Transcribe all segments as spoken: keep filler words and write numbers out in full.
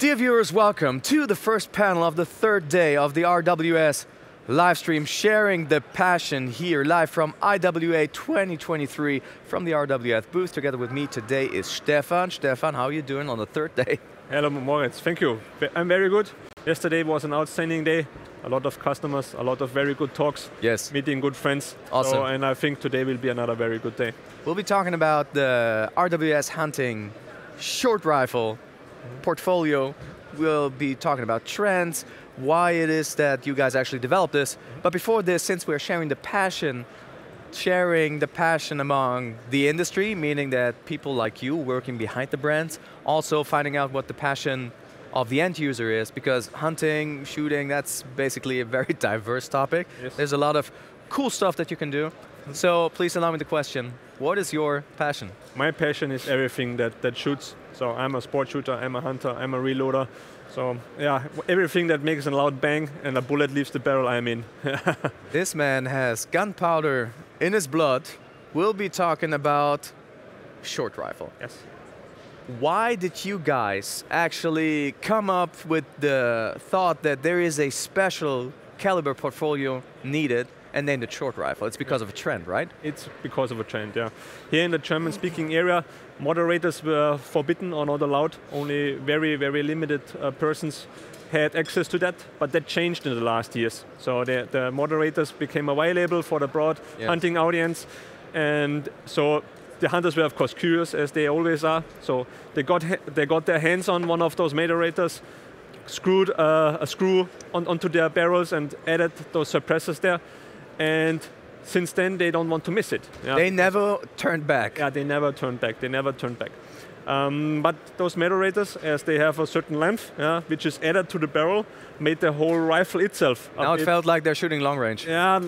Dear viewers, welcome to the first panel of the third day of the R W S live stream, sharing the passion here live from I W A twenty twenty-three from the R W S booth. Together with me today is Stefan. Stefan, how are you doing on the third day? Hello, Moritz. Thank you. I'm very good. Yesterday was an outstanding day. A lot of customers, a lot of very good talks. Yes. Meeting good friends. Awesome. So, and I think today will be another very good day. We'll be talking about the R W S hunting short rifle portfolio. We'll be talking about trends, why it is that you guys actually developed this. But before this, since we're sharing the passion, sharing the passion among the industry, meaning that people like you working behind the brands, also finding out what the passion of the end user is, because hunting, shooting, that's basically a very diverse topic. Yes. There's a lot of cool stuff that you can do. So please allow me the question, what is your passion? My passion is everything that, that shoots. So I'm a sport shooter, I'm a hunter, I'm a reloader. So yeah, everything that makes a loud bang and a bullet leaves the barrel, I'm in. This man has gunpowder in his blood. We'll be talking about short rifle. Yes. Why did you guys actually come up with the thought that there is a special caliber portfolio needed and then the short rifle? It's because of a trend, right? It's because of a trend, yeah. Here in the German-speaking area, moderators were forbidden or not allowed. Only very, very limited uh, persons had access to that, but that changed in the last years. So the, the moderators became available for the broad yeah. hunting audience, and so the hunters were, of course, curious, as they always are. So they got, they got their hands on one of those moderators, screwed uh, a screw on, onto their barrels and added those suppressors there. And since then, they don't want to miss it. Yeah. They never turned back. Yeah, they never turned back. They never turned back. Um, but those moderators, as they have a certain length, yeah, which is added to the barrel, made the whole rifle itself. Now it, it felt like they're shooting long range. Yeah,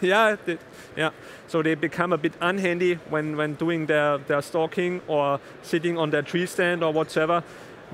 yeah, they, yeah. So they become a bit unhandy when, when doing their, their stalking or sitting on their tree stand or whatsoever.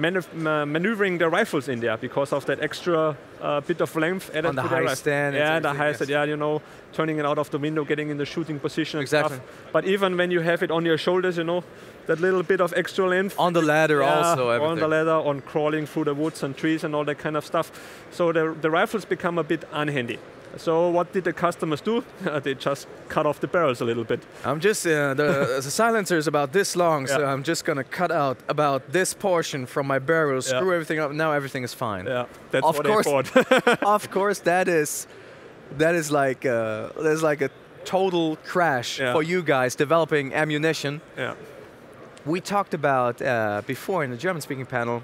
Maneuvering the rifles in there because of that extra uh, bit of length added on the to high stand. Yeah, the high stand, yeah, you know, turning it out of the window, getting in the shooting position. Exactly. And stuff. But even when you have it on your shoulders, you know, that little bit of extra length. On the ladder yeah, also. Everything. On the ladder, on crawling through the woods and trees and all that kind of stuff. So the, the rifles become a bit unhandy. So what did the customers do? They just cut off the barrels a little bit. I'm just, uh, the, the silencer is about this long, yeah. so I'm just going to cut out about this portion from my barrels, yeah. screw everything up, now everything is fine. Yeah, that's of what course, they bought. Of course, that is, that is like, uh, there's like a total crash yeah. for you guys developing ammunition. Yeah. We talked about, uh, before in the German-speaking panel,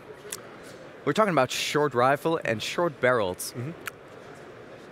we're talking about short rifle and short barrels. Mm-hmm.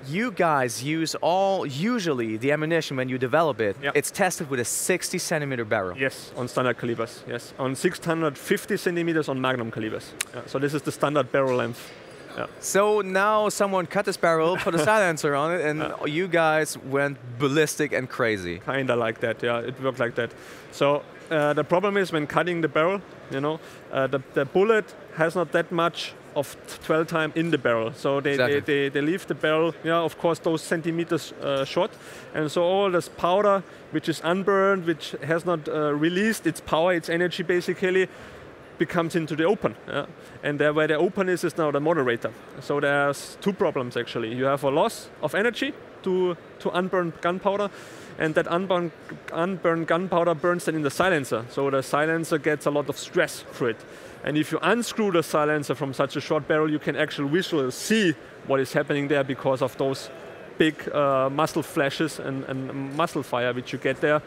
You guys use all, usually the ammunition when you develop it, yep. it's tested with a sixty centimeter barrel. Yes, on standard calibers, yes. On six hundred fifty centimeters on magnum calibers. Yeah, so this is the standard barrel length. Yeah. So now someone cut this barrel, put a silencer on it, and yeah. you guys went ballistic and crazy. Kinda like that, yeah, it worked like that. So uh, the problem is when cutting the barrel, you know, uh, the, the bullet has not that much of twelve time in the barrel. So they, exactly. they, they, they leave the barrel, yeah, of course, those centimeters uh, short. And so all this powder, which is unburned, which has not uh, released its power, its energy basically, becomes into the open. Yeah? And there, where the open is, is now the moderator. So there's two problems actually. You have a loss of energy to, to unburned gunpowder, and that unburned, unburned gunpowder burns then in the silencer. So the silencer gets a lot of stress for it. And if you unscrew the silencer from such a short barrel, you can actually visually see what is happening there because of those big uh, muzzle flashes and, and muzzle fire which you get there.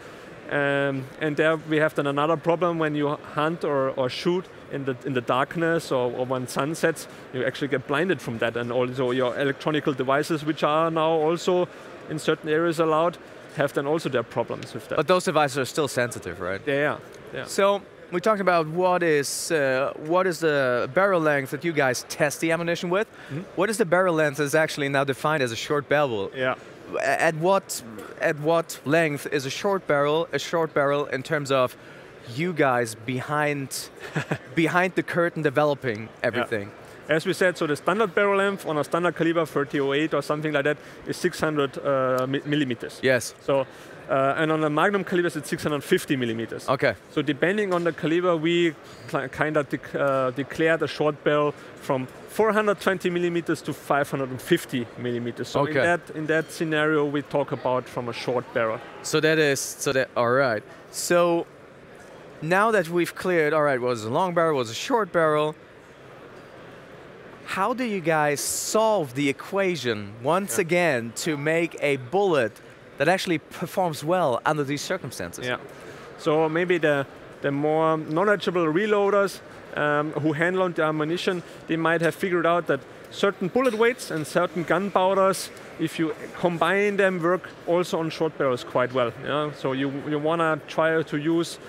Um, and there we have then another problem when you hunt or, or shoot in the, in the darkness or, or when sun sets, you actually get blinded from that. And also your electronic devices, which are now also in certain areas allowed, have then also their problems with that. But those devices are still sensitive, right? Yeah, yeah. So we talked about what is, uh, what is the barrel length that you guys test the ammunition with. Mm-hmm. What is the barrel length that is actually now defined as a short barrel? Yeah. At what, at what length is a short barrel a short barrel in terms of you guys behind, behind the curtain developing everything? Yeah. As we said, so the standard barrel length on a standard caliber thirty oh eight or something like that is six hundred uh, millimeters. Yes. So, uh, and on the Magnum calibers it's six hundred fifty millimeters. Okay. So depending on the caliber, we kind of dec uh, declared a short barrel from four hundred twenty millimeters to five hundred fifty millimeters. So okay. in that in that scenario, we talk about from a short barrel. So that is so that all right. So now that we've cleared, all right, was a long barrel, was a short barrel. How do you guys solve the equation once yeah. again to make a bullet that actually performs well under these circumstances? Yeah. So maybe the, the more knowledgeable reloaders um, who handle on the ammunition, they might have figured out that certain bullet weights and certain gunpowders, if you combine them, work also on short barrels quite well. Yeah? So you, you want to try to use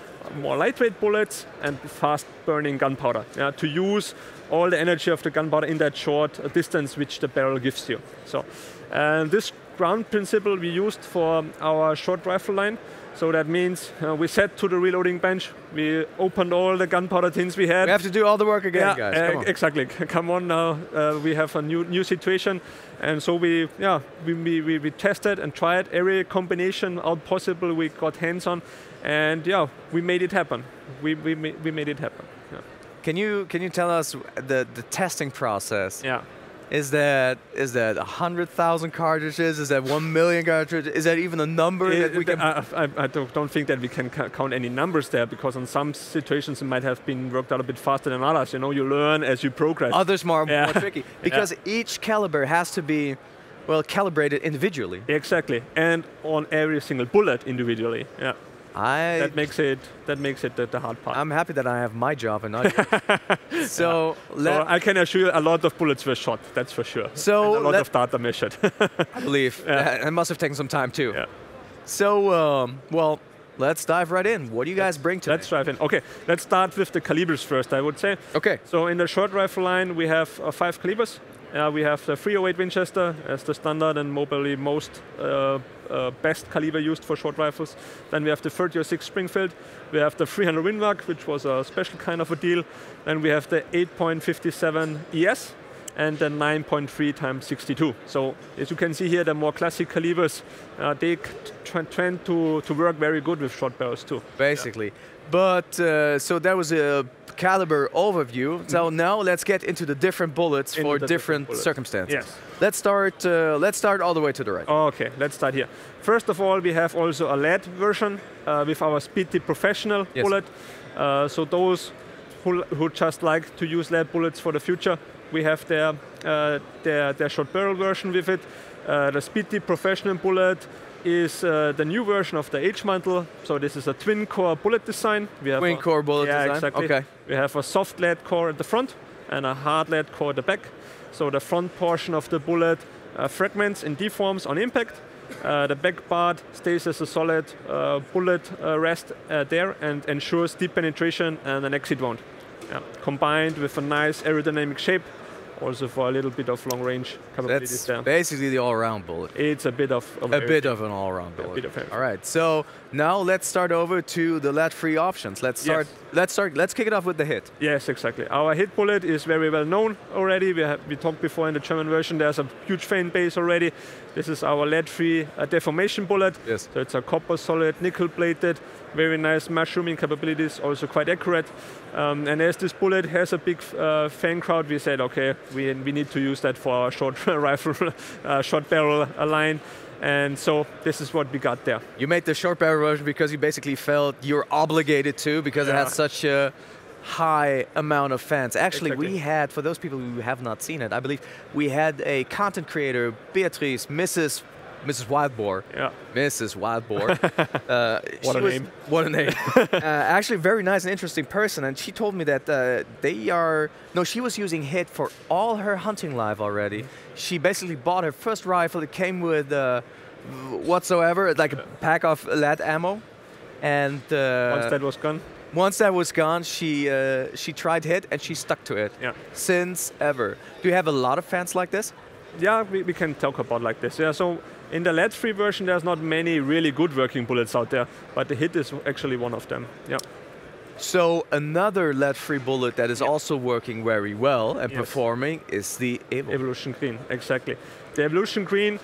more lightweight bullets and fast burning gunpowder yeah, to use all the energy of the gunpowder in that short distance which the barrel gives you. So uh, this ground principle we used for our short rifle line. So that means uh, we set to the reloading bench, we opened all the gunpowder tins we had. We have to do all the work again, yeah, guys. Uh, Come on. Exactly. Come on now, uh, we have a new new situation, and so we yeah we we we tested and tried every combination out possible. We got hands on, and yeah, we made it happen. We we we made it happen. Yeah. Can you can you tell us the the testing process? Yeah. Is that is that one hundred thousand cartridges? Is that one million cartridges? Is that even a number it, that we can... I, I, I don't think that we can count any numbers there, because in some situations it might have been worked out a bit faster than others. You know, you learn as you progress. Others are more, yeah. more tricky. Because yeah. each caliber has to be, well, calibrated individually. Exactly. And on every single bullet individually. Yeah. I that makes it that makes it the, the hard part. I'm happy that I have my job and not yours. So, yeah. so I can assure you, a lot of bullets were shot. That's for sure. So and a lot of data measured. I believe yeah. it must have taken some time too. Yeah. So um, well, let's dive right in. What do you guys let's, bring today? Let's dive in. Okay, let's start with the calibers first, I would say. Okay. So in the short rifle line, we have uh, five calibers. Uh, we have the three oh eight Winchester as the standard and probably most uh, uh, best caliber used for short rifles. Then we have the thirty oh six Springfield. We have the three hundred Winwag, which was a special kind of a deal. Then we have the eight point five seven E S and the nine point three times sixty-two. So as you can see here, the more classic calibers, uh, they tend to, to work very good with short barrels too. Basically. Yeah. But, uh, so that was a caliber overview. So now let's get into the different bullets into for different, different bullets. circumstances. Yes. Let's start, uh, let's start all the way to the right. Okay, let's start here. First of all, we have also a lead version uh, with our Speedy Professional yes. bullet. Uh, so those who, who just like to use lead bullets for the future, we have their, uh, their, their short barrel version with it. Uh, the Speedy Professional bullet is uh, the new version of the H-mantle. So this is a twin core bullet design. We have twin a, core bullet yeah, design? Exactly. Okay. We have a soft lead core at the front and a hard lead core at the back. So the front portion of the bullet uh, fragments and deforms on impact. Uh, the back part stays as a solid uh, bullet uh, rest uh, there and ensures deep penetration and an exit wound. Yeah. Combined with a nice aerodynamic shape, also for a little bit of long-range capabilities. That's there. Basically the all-round bullet. It's a bit of, of a bit of an all-round bullet. A bit of all right. So now let's start over to the lead-free options. Let's start. Yes. Let's start. Let's kick it off with the Hit. Yes, exactly. Our Hit bullet is very well known already. We have, we talked before in the German version. There's a huge fan base already. This is our lead-free uh, deformation bullet. Yes. So it's a copper solid, nickel-plated, very nice mushrooming capabilities. Also quite accurate. Um, and as this bullet has a big uh, fan crowd, we said, okay, we we need to use that for our short rifle, uh, short barrel line. And so this is what we got there. You made the short barrel version because you basically felt you're obligated to, because yeah. it had such a high amount of fans. Actually, exactly. we had, for those people who have not seen it, I believe we had a content creator, Beatrice, Missus Missus Wildboar. Yeah. Missus Wildboar. uh, what, a was, name. what a name. What a name. Actually, very nice and interesting person. And she told me that uh, they are... No, she was using Hit for all her hunting life already. Mm-hmm. She basically bought her first rifle. It came with uh, whatsoever, like yeah. a pack of lead ammo. And... Uh, once that was gone? Once that was gone, she, uh, she tried Hit and she stuck to it. Yeah. Since ever. Do you have a lot of fans like this? Yeah, we, we can talk about like this. Yeah, so... In the lead-free version, there's not many really good working bullets out there, but the Hit is actually one of them. Yeah. So another lead-free bullet that is yep. also working very well and yes. performing is the Evo. Evolution Green, exactly. The Evolution Green,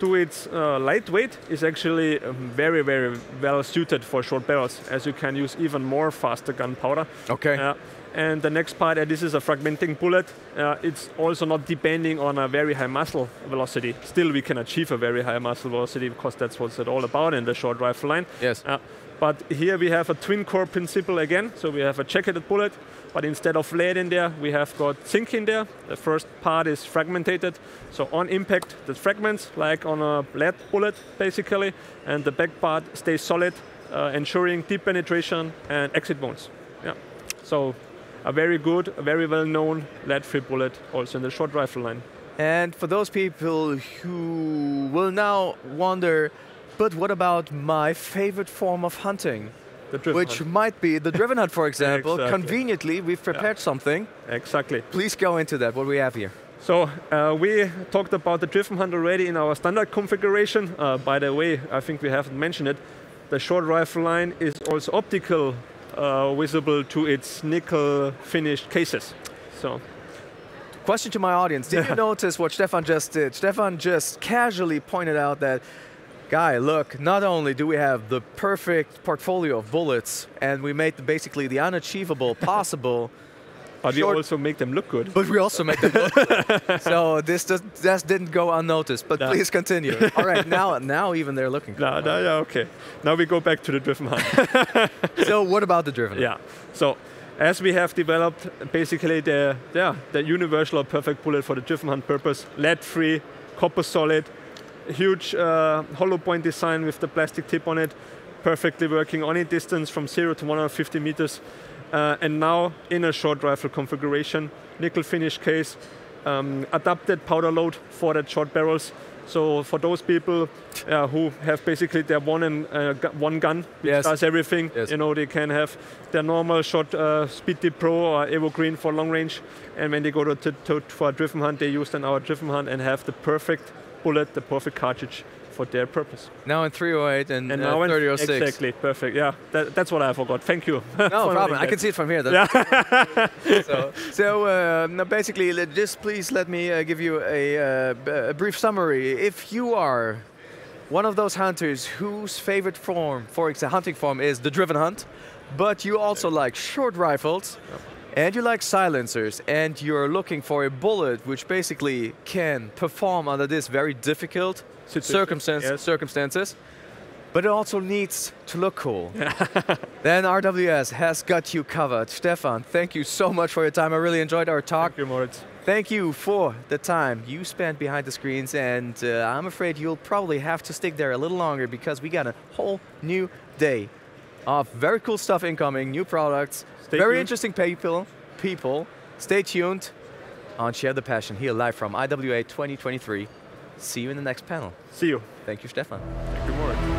to its uh, lightweight, is actually very, very well suited for short barrels, as you can use even more faster gunpowder. Okay. Uh, and the next part, uh, this is a fragmenting bullet. Uh, it's also not depending on a very high muzzle velocity. Still, we can achieve a very high muzzle velocity because that's what it's all about in the short rifle line. Yes. Uh, But here we have a twin core principle again. So we have a jacketed bullet, but instead of lead in there, we have got zinc in there. The first part is fragmented. So on impact, the fragments, like on a lead bullet, basically. And the back part stays solid, uh, ensuring deep penetration and exit wounds. Yeah. So a very good, a very well-known lead-free bullet also in the short rifle line. And for those people who will now wonder, but what about my favorite form of hunting? The driven Which hunt. might be the driven hunt, for example. Exactly. Conveniently, we've prepared yeah. something. Exactly. Please go into that, what we have here. So uh, we talked about the driven hunt already in our standard configuration. Uh, by the way, I think we haven't mentioned it. The short rifle line is also optical uh, visible to its nickel finished cases. So. Question to my audience. Did you notice what Stefan just did? Stefan just casually pointed out that, Guy, look, not only do we have the perfect portfolio of bullets, and we made the, basically the unachievable possible. But short, we also make them look good. But we also make them look good. So this, does, this didn't go unnoticed, but no. please continue. All right, now, now even they're looking good. No, no, yeah, okay. Now we go back to the driven hunt. So what about the driven hunt? Yeah, so as we have developed basically the, yeah, the universal or perfect bullet for the driven hunt purpose, lead-free, copper-solid, huge uh, hollow point design with the plastic tip on it, perfectly working on any distance from zero to one hundred fifty meters. Uh, and now in a short rifle configuration, nickel finish case, um, adapted powder load for the short barrels. So for those people uh, who have basically their one and uh, gu one gun, which yes. does everything, yes. you know, they can have their normal short uh, Speedy Pro or Evo Green for long range. And when they go to, to for a driven hunt, they use then our driven hunt and have the perfect bullet, the perfect cartridge for their purpose. Now in three oh eight and, and uh, now in thirty oh six. Exactly, perfect, yeah. That, that's what I forgot, thank you. No problem, I can see it from here. Yeah. so so uh, now basically, let, just please let me uh, give you a, uh, a brief summary. If you are one of those hunters whose favorite form, for example, hunting form is the driven hunt, but you also like short rifles, yep. and you like silencers, and you're looking for a bullet which basically can perform under this very difficult circumstance, yes. circumstances, but it also needs to look cool. Then R W S has got you covered. Stefan, thank you so much for your time. I really enjoyed our talk. Thank you, Moritz. Thank you for the time you spent behind the screens, and uh, I'm afraid you'll probably have to stick there a little longer because we got a whole new day of very cool stuff incoming, new products, Stay very tuned. interesting people, people. Stay tuned on Share the Passion here live from I W A twenty twenty-three. See you in the next panel. See you. Thank you, Stefan. Thank you, Moritz.